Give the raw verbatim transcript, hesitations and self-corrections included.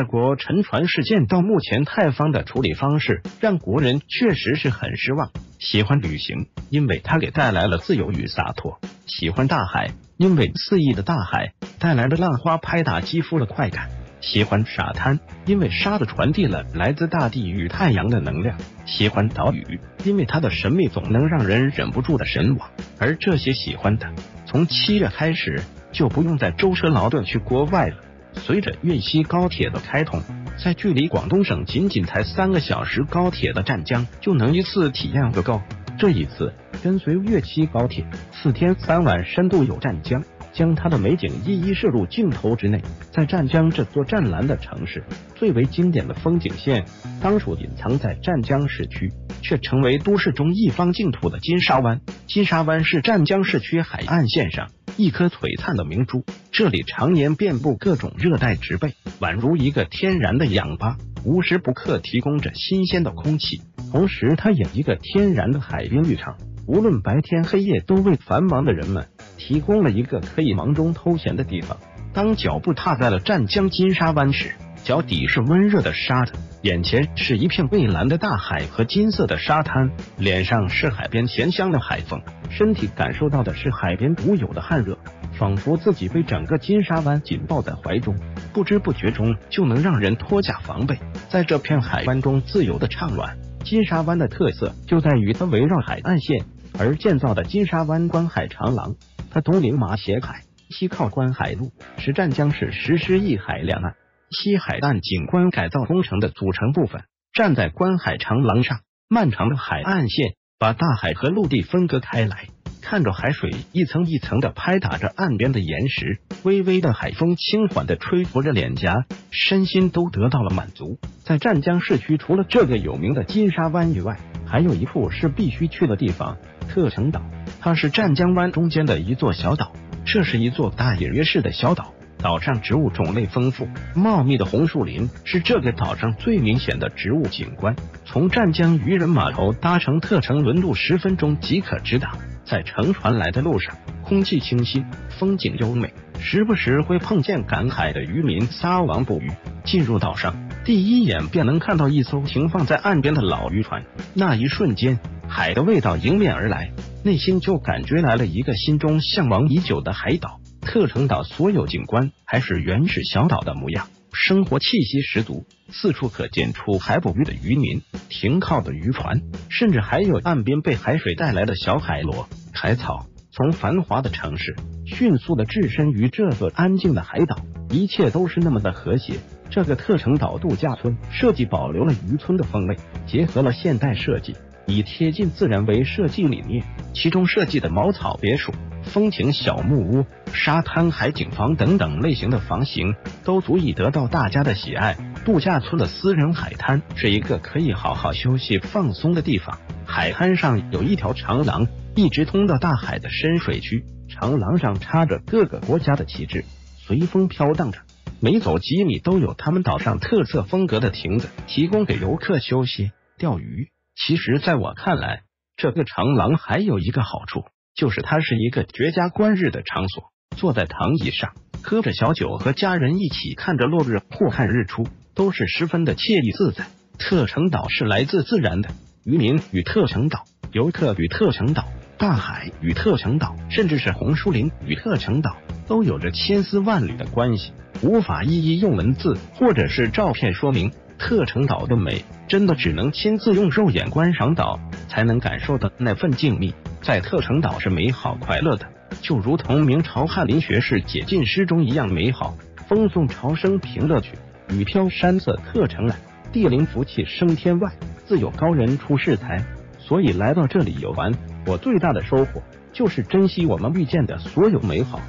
泰国沉船事件到目前泰方的处理方式，让国人确实是很失望。喜欢旅行，因为它给带来了自由与洒脱；喜欢大海，因为肆意的大海带来了浪花拍打肌肤的快感；喜欢沙滩，因为沙子传递了来自大地与太阳的能量；喜欢岛屿，因为它的神秘总能让人忍不住的神往。而这些喜欢的，从七月开始就不用再舟车劳顿去国外了。随着粤西高铁的开通，在距离广东省仅仅才三个小时高铁的湛江就能一次体验个够。这一次跟随粤西高铁四天三晚深度游湛江，将它的美景一一摄入镜头之内。在湛江这座湛蓝的城市，最为经典的风景线当属隐藏在湛江市区，却成为都市中一方净土的金沙湾。金沙湾是湛江市区海岸线上一颗璀璨的明珠，这里常年遍布各种热带植被，宛如一个天然的氧吧，无时不刻提供着新鲜的空气。同时，它也一个天然的海滨浴场，无论白天黑夜，都为繁忙的人们提供了一个可以忙中偷闲的地方。当脚步踏在了湛江金沙湾时，脚底是温热的沙子，眼前是一片蔚蓝的大海和金色的沙滩，脸上是海边咸香的海风，身体感受到的是海边独有的汗热，仿佛自己被整个金沙湾紧抱在怀中，不知不觉中就能让人脱下防备，在这片海湾中自由的畅玩。金沙湾的特色就在于它围绕海岸线而建造的金沙湾观海长廊，它东临麻斜海，西靠观海路，是湛江市实施一海两岸、西海岸景观改造工程的组成部分。站在观海长廊上，漫长的海岸线把大海和陆地分割开来，看着海水一层一层的拍打着岸边的岩石，微微的海风轻缓的吹拂着脸颊，身心都得到了满足。在湛江市区，除了这个有名的金沙湾以外，还有一处是必须去的地方——特城岛。它是湛江湾中间的一座小岛，这是一座大隐约式的小岛，岛上植物种类丰富，茂密的红树林是这个岛上最明显的植物景观。从湛江渔人码头搭乘特城轮渡十分钟即可直达，在乘船来的路上，空气清新，风景优美，时不时会碰见赶海的渔民撒网捕鱼。进入岛上，第一眼便能看到一艘停放在岸边的老渔船，那一瞬间，海的味道迎面而来，内心就感觉来了一个心中向往已久的海岛。特城岛所有景观还是原始小岛的模样，生活气息十足，四处可见出海捕鱼的渔民、停靠的渔船，甚至还有岸边被海水带来的小海螺、海草。从繁华的城市迅速的置身于这个安静的海岛，一切都是那么的和谐。这个特城岛度假村设计保留了渔村的风味，结合了现代设计，以贴近自然为设计理念，其中设计的茅草别墅、风情小木屋、沙滩海景房等等类型的房型都足以得到大家的喜爱。度假村的私人海滩是一个可以好好休息放松的地方，海滩上有一条长廊一直通到大海的深水区，长廊上插着各个国家的旗帜，随风飘荡着，每走几米都有他们岛上特色风格的亭子，提供给游客休息、钓鱼。其实在我看来，这个长廊还有一个好处，就是它是一个绝佳观日的场所，坐在躺椅上，喝着小酒，和家人一起看着落日或看日出，都是十分的惬意自在。特城岛是来自自然的，渔民与特城岛，游客与特城岛，大海与特城岛，甚至是红树林与特城岛，都有着千丝万缕的关系，无法一一用文字或者是照片说明。特城岛的美，真的只能亲自用肉眼观赏岛才能感受到那份静谧。在特城岛是美好快乐的，就如同明朝翰林学士解禁诗中一样美好。风送潮生平乐曲，雨飘山色特城来，地灵福气生天外，自有高人出世才。所以来到这里游玩，我最大的收获就是珍惜我们遇见的所有美好。